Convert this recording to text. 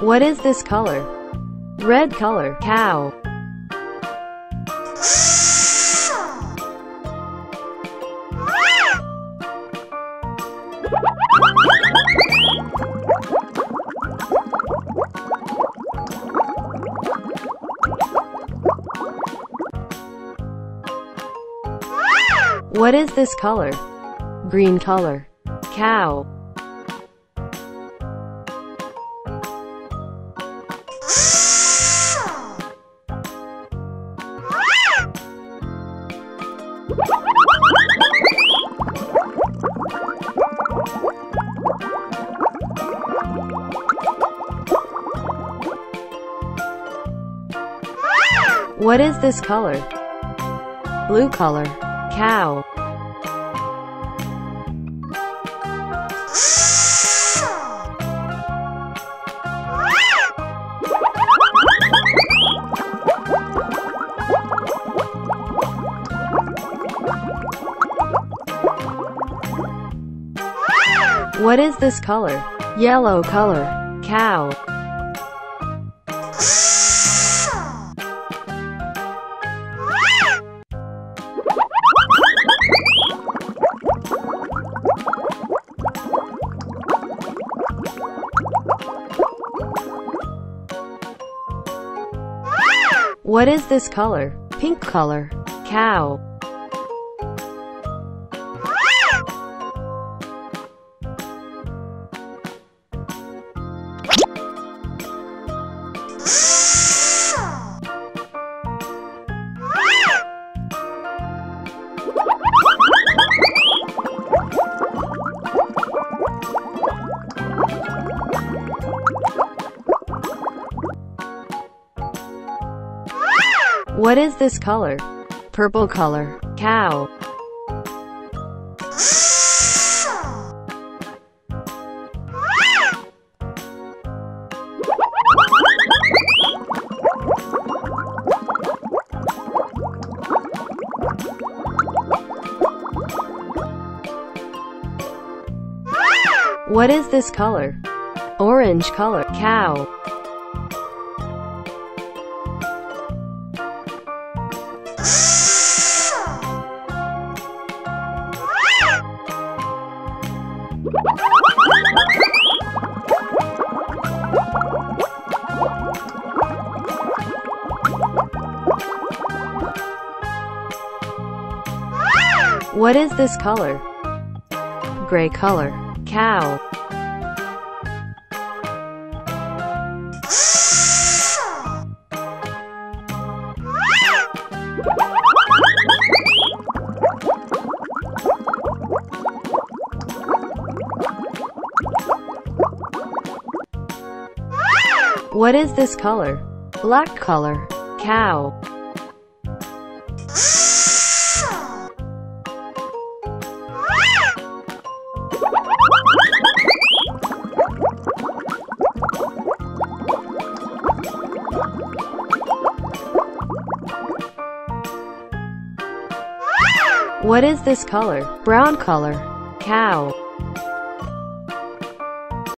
What is this color? Red color. Cow. What is this color? Green color. Cow. What is this color? Blue color. Cow. What is this color? Yellow color. Cow. What is this color? Pink color. Cow. What is this color? Purple color. Cow. What is this color? Orange color. Cow. What is this color? Gray color. Cow. What is this color? Black color. Cow. What is this color? Brown color. Cow.